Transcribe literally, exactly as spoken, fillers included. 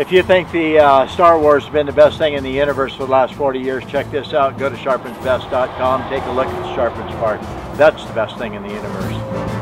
If you think the uh, Star Wars has been the best thing in the universe for the last forty years, check this out. Go to Sharpens Best dot com. Take a look at the Sharpens part. That's the best thing in the universe.